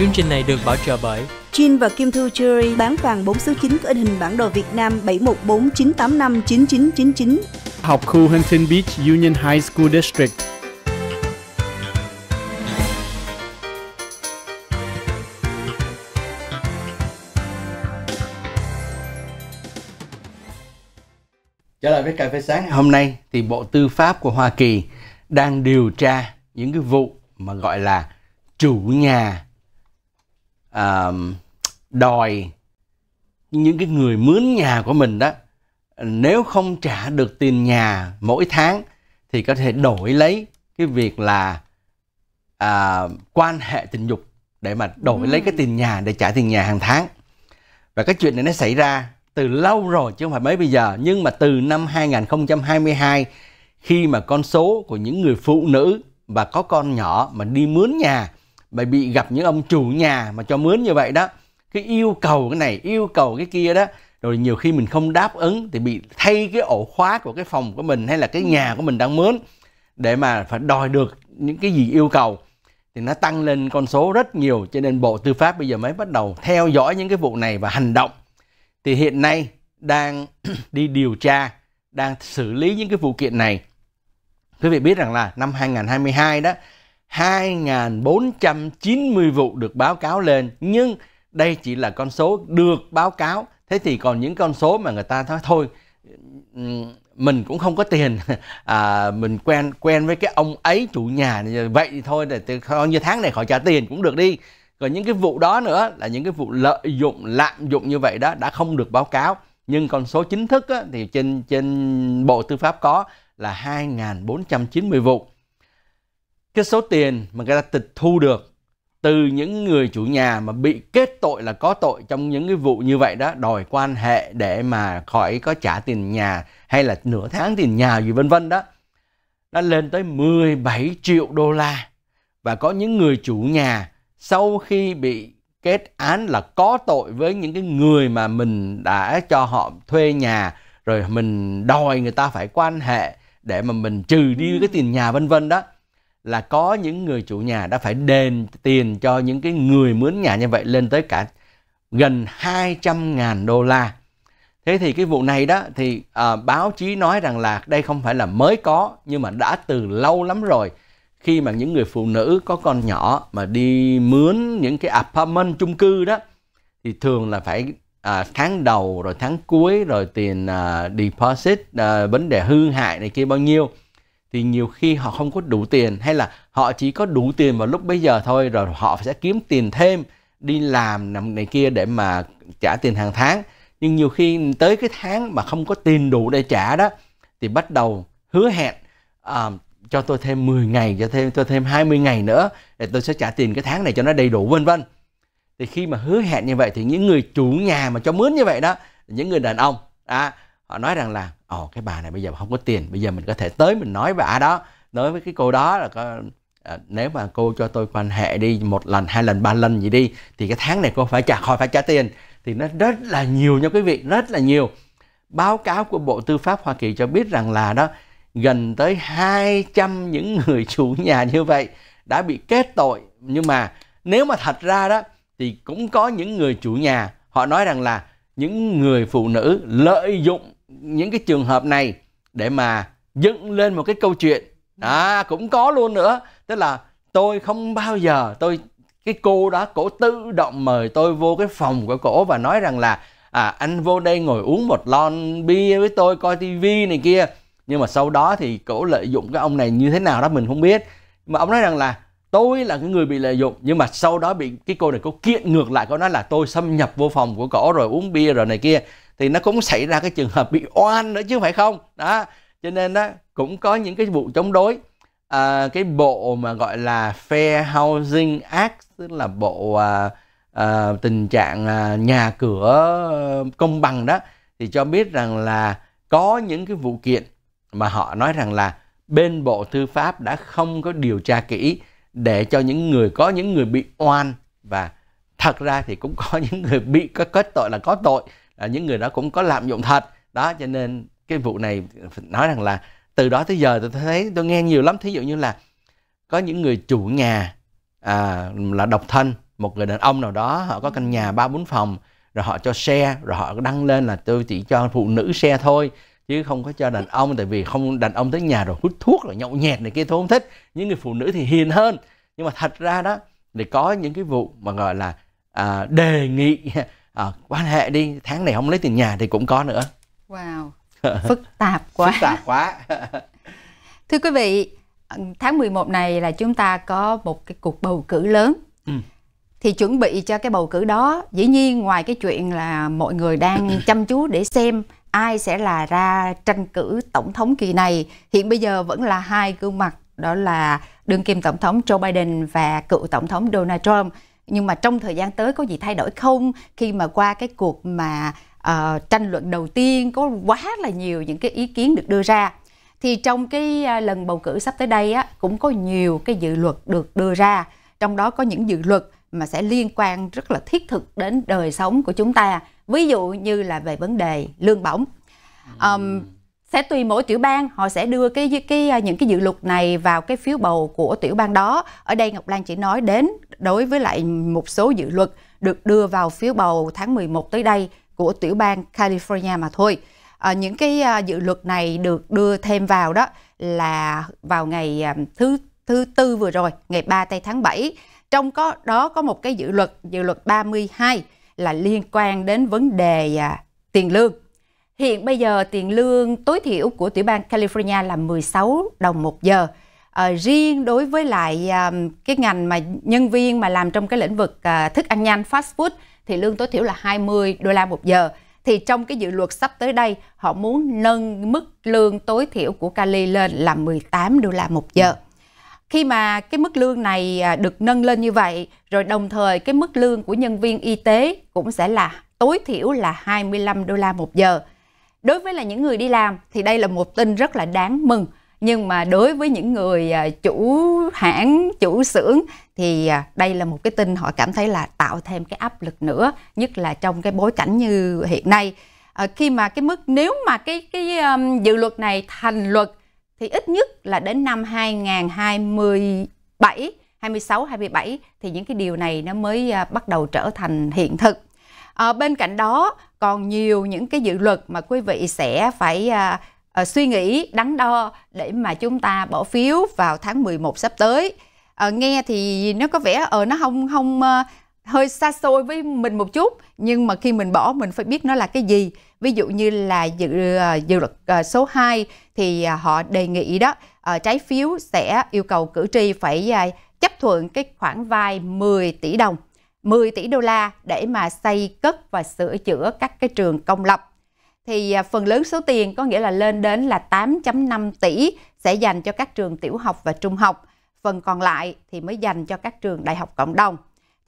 Chương trình này được bảo trợ bởi Jean và Kim Thu Jury, bán vàng 4 số 9 có in hình bản đồ Việt Nam 714-985-9999. Học khu Huntington Beach Union High School District. Trở lại với Cà Phê Sáng hôm nay thì Bộ Tư pháp của Hoa Kỳ đang điều tra những cái vụ mà gọi là chủ nhà đòi những cái người mướn nhà của mình đó, nếu không trả được tiền nhà mỗi tháng thì có thể đổi lấy cái việc là quan hệ tình dục để mà đổi lấy cái tiền nhà để trả tiền nhà hàng tháng. Và cái chuyện này nó xảy ra từ lâu rồi chứ không phải mới bây giờ, nhưng mà từ năm 2022 khi mà con số của những người phụ nữ và có con nhỏ mà đi mướn nhà mà bị gặp những ông chủ nhà mà cho mướn như vậy đó, cái yêu cầu cái này yêu cầu cái kia đó, rồi nhiều khi mình không đáp ứng thì bị thay cái ổ khóa của cái phòng của mình hay là cái nhà của mình đang mướn để mà phải đòi được những cái gì yêu cầu, thì nó tăng lên con số rất nhiều. Cho nên Bộ Tư pháp bây giờ mới bắt đầu theo dõi những cái vụ này và hành động. Thì hiện nay đang đi điều tra, đang xử lý những cái vụ kiện này. Quý vị biết rằng là năm 2022 đó, 2.490 vụ được báo cáo lên, nhưng đây chỉ là con số được báo cáo. Thế thì còn những con số mà người ta nói thôi mình cũng không có tiền, mình quen với cái ông ấy chủ nhà vậy thì thôi để coi như tháng này khỏi trả tiền cũng được đi. Còn những cái vụ đó nữa là những cái vụ lợi dụng lạm dụng như vậy đó đã không được báo cáo, nhưng con số chính thức á, thì trên Bộ Tư pháp có là 2.490 vụ. Cái số tiền mà người ta tịch thu được từ những người chủ nhà mà bị kết tội là có tội trong những cái vụ như vậy đó, đòi quan hệ để mà khỏi có trả tiền nhà hay là nửa tháng tiền nhà gì vân vân đó, nó lên tới 17 triệu đô la. Và có những người chủ nhà sau khi bị kết án là có tội với những cái người mà mình đã cho họ thuê nhà, rồi mình đòi người ta phải quan hệ để mà mình trừ đi cái tiền nhà vân vân đó, là có những người chủ nhà đã phải đền tiền cho những cái người mướn nhà như vậy lên tới cả gần 200.000 đô la. Thế thì cái vụ này đó thì báo chí nói rằng là đây không phải là mới có, nhưng mà đã từ lâu lắm rồi, khi mà những người phụ nữ có con nhỏ mà đi mướn những cái apartment chung cư đó thì thường là phải tháng đầu rồi tháng cuối rồi tiền deposit, vấn đề hư hại này kia bao nhiêu, thì nhiều khi họ không có đủ tiền hay là họ chỉ có đủ tiền vào lúc bây giờ thôi, rồi họ sẽ kiếm tiền thêm đi làm này kia để mà trả tiền hàng tháng. Nhưng nhiều khi tới cái tháng mà không có tiền đủ để trả đó thì bắt đầu hứa hẹn cho tôi thêm 10 ngày, cho tôi thêm 20 ngày nữa để tôi sẽ trả tiền cái tháng này cho nó đầy đủ vân vân. Thì khi mà hứa hẹn như vậy thì những người chủ nhà mà cho mướn như vậy đó, những người đàn ông họ nói rằng là cái bà này bây giờ không có tiền, bây giờ mình có thể tới mình nói bà đó, nói với cái cô đó là nếu mà cô cho tôi quan hệ đi một lần, hai lần, ba lần gì đi thì cái tháng này cô phải trả tiền. Thì nó rất là nhiều nha quý vị, rất là nhiều. Báo cáo của Bộ Tư pháp Hoa Kỳ cho biết rằng là đó, gần tới 200 những người chủ nhà như vậy đã bị kết tội. Nhưng mà nếu mà thật ra đó thì cũng có những người chủ nhà họ nói rằng là những người phụ nữ lợi dụng những cái trường hợp này để mà dựng lên một cái câu chuyện cũng có luôn nữa. Tức là tôi không bao giờ cái cô đó cổ tự động mời tôi vô cái phòng của cổ và nói rằng là anh vô đây ngồi uống một lon bia với tôi, coi tivi này kia. Nhưng mà sau đó thì cổ lợi dụng cái ông này như thế nào đó mình không biết, mà ông nói rằng là tôi là cái người bị lợi dụng. Nhưng mà sau đó bị cái cô này cô kiện ngược lại, cô nói là tôi xâm nhập vô phòng của cổ rồi uống bia rồi này kia. Thì nó cũng xảy ra cái trường hợp bị oan nữa chứ phải không? Đó, cho nên đó cũng có những cái vụ chống đối. Cái bộ mà gọi là Fair Housing Act, tức là bộ tình trạng nhà cửa công bằng đó, thì cho biết rằng là có những cái vụ kiện mà họ nói rằng là bên Bộ Tư pháp đã không có điều tra kỹ để cho những người, có những người bị oan, và thật ra thì cũng có những người bị kết tội là có tội, những người đó cũng có lạm dụng thật đó. Cho nên cái vụ này nói rằng là từ đó tới giờ tôi nghe nhiều lắm. Thí dụ như là có những người chủ nhà là độc thân một người đàn ông nào đó họ có căn nhà 3-4 phòng rồi họ cho share, rồi họ đăng lên là tôi chỉ cho phụ nữ share thôi chứ không có cho đàn ông, tại vì không đàn ông tới nhà rồi hút thuốc rồi nhậu nhẹt này kia tôi không thích. Những người phụ nữ thì hiền hơn. Nhưng mà thật ra đó để có những cái vụ mà gọi là đề nghị quan hệ đi, tháng này không lấy tiền nhà thì cũng có nữa. Wow, phức tạp quá. Phức tạp quá. Thưa quý vị, tháng 11 này là chúng ta có một cái cuộc bầu cử lớn. Thì chuẩn bị cho cái bầu cử đó, dĩ nhiên ngoài cái chuyện là mọi người đang chăm chú để xem ai sẽ là ra tranh cử tổng thống kỳ này. Hiện bây giờ vẫn là hai gương mặt, đó là đương kim tổng thống Joe Biden và cựu tổng thống Donald Trump. Nhưng mà trong thời gian tới có gì thay đổi không? Khi mà qua cái cuộc mà tranh luận đầu tiên có quá là nhiều những cái ý kiến được đưa ra. Thì trong cái lần bầu cử sắp tới đây á, cũng có nhiều cái dự luật được đưa ra. Trong đó có những dự luật mà sẽ liên quan rất là thiết thực đến đời sống của chúng ta. Ví dụ như là về vấn đề lương bổng. Sẽ tùy mỗi tiểu bang, họ sẽ đưa những cái dự luật này vào cái phiếu bầu của tiểu bang đó. Ở đây Ngọc Lan chỉ nói đến đối với lại một số dự luật được đưa vào phiếu bầu tháng 11 tới đây của tiểu bang California mà thôi. Những cái dự luật này được đưa thêm vào đó là vào ngày thứ tư vừa rồi, ngày 3 tây tháng 7. Trong đó có một cái dự luật 32 là liên quan đến vấn đề tiền lương. Hiện bây giờ tiền lương tối thiểu của tiểu bang California là 16 đồng một giờ. Riêng đối với lại cái ngành mà nhân viên mà làm trong cái lĩnh vực thức ăn nhanh fast food thì lương tối thiểu là 20 đô la một giờ. Thì trong cái dự luật sắp tới đây họ muốn nâng mức lương tối thiểu của Cali lên là 18 đô la một giờ. Khi mà cái mức lương này được nâng lên như vậy, rồi đồng thời cái mức lương của nhân viên y tế cũng sẽ là tối thiểu là 25 đô la một giờ. Đối với là những người đi làm thì đây là một tin rất là đáng mừng. Nhưng mà đối với những người chủ hãng, chủ xưởng thì đây là một cái tin họ cảm thấy là tạo thêm cái áp lực nữa. Nhất là trong cái bối cảnh như hiện nay. Khi mà cái mức, nếu mà cái dự luật này thành luật thì ít nhất là đến năm 2027, 26, 27 thì những cái điều này nó mới bắt đầu trở thành hiện thực. Bên cạnh đó còn nhiều những cái dự luật mà quý vị sẽ phải suy nghĩ, đắn đo để mà chúng ta bỏ phiếu vào tháng 11 sắp tới. Nghe thì nó có vẻ nó không hơi xa xôi với mình một chút, nhưng mà khi mình bỏ mình phải biết nó là cái gì. Ví dụ như là dự luật số 2 thì họ đề nghị đó trái phiếu sẽ yêu cầu cử tri phải chấp thuận cái khoản vay 10 tỷ đồng, 10 tỷ đô la để mà xây cất và sửa chữa các cái trường công lập. Thì phần lớn số tiền, có nghĩa là lên đến là 8.5 tỷ sẽ dành cho các trường tiểu học và trung học. Phần còn lại thì mới dành cho các trường đại học cộng đồng.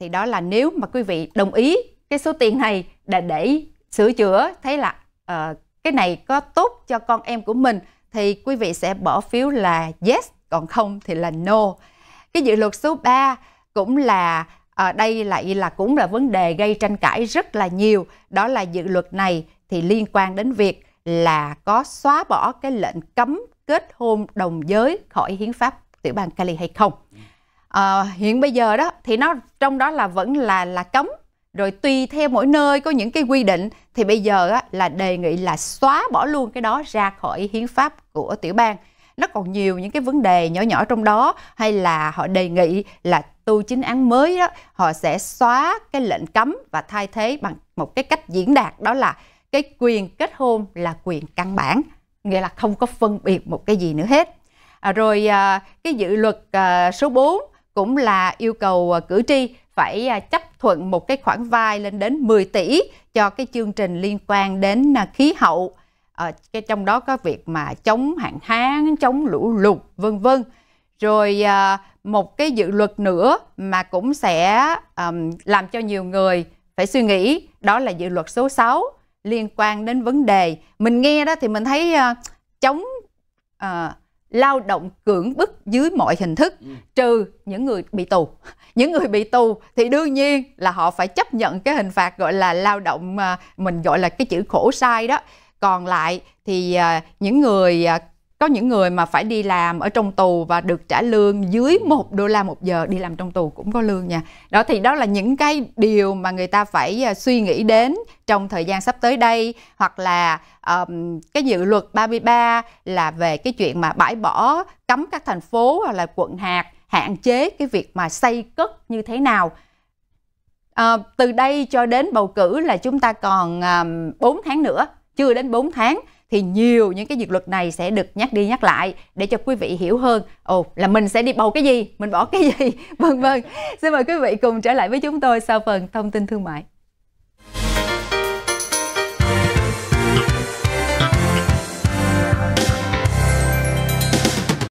Thì đó là nếu mà quý vị đồng ý cái số tiền này để sửa chữa, thấy là cái này có tốt cho con em của mình thì quý vị sẽ bỏ phiếu là yes, còn không thì là no. Cái dự luật số 3 cũng là đây lại là cũng là vấn đề gây tranh cãi rất là nhiều. Đó là dự luật này thì liên quan đến việc là có xóa bỏ cái lệnh cấm kết hôn đồng giới khỏi hiến pháp tiểu bang Cali hay không. Hiện bây giờ đó thì nó trong đó là vẫn là cấm, rồi tùy theo mỗi nơi có những cái quy định. Thì bây giờ á, là đề nghị là xóa bỏ luôn cái đó ra khỏi hiến pháp của tiểu bang. Nó còn nhiều những cái vấn đề nhỏ nhỏ trong đó, hay là họ đề nghị là tu chính án mới đó, họ sẽ xóa cái lệnh cấm và thay thế bằng một cái cách diễn đạt, đó là cái quyền kết hôn là quyền căn bản, nghĩa là không có phân biệt một cái gì nữa hết. Cái dự luật số 4 cũng là yêu cầu cử tri phải chấp thuận một cái khoản vay lên đến 10 tỷ cho cái chương trình liên quan đến khí hậu. Trong đó có việc mà chống hạn hán, chống lũ lụt, vân vân. Rồi một cái dự luật nữa mà cũng sẽ làm cho nhiều người phải suy nghĩ, đó là dự luật số 6 liên quan đến vấn đề. Mình nghe đó thì mình thấy chống lao động cưỡng bức dưới mọi hình thức, trừ những người bị tù. Những người bị tù thì đương nhiên là họ phải chấp nhận cái hình phạt gọi là lao động, mình gọi là cái chữ khổ sai đó. Còn lại thì những người Có những người mà phải đi làm ở trong tù và được trả lương dưới $1 một giờ, đi làm trong tù cũng có lương nha. Đó thì đó là những cái điều mà người ta phải suy nghĩ đến trong thời gian sắp tới đây, hoặc là cái dự luật 33 là về cái chuyện mà bãi bỏ, cấm các thành phố hoặc là quận hạt hạn chế cái việc mà xây cất như thế nào. Từ đây cho đến bầu cử là chúng ta còn 4 tháng nữa, chưa đến 4 tháng. Thì nhiều những cái dự luật này sẽ được nhắc đi nhắc lại để cho quý vị hiểu hơn. Là mình sẽ đi bầu cái gì, mình bỏ cái gì, vân vân. Xin mời quý vị cùng trở lại với chúng tôi sau phần thông tin thương mại.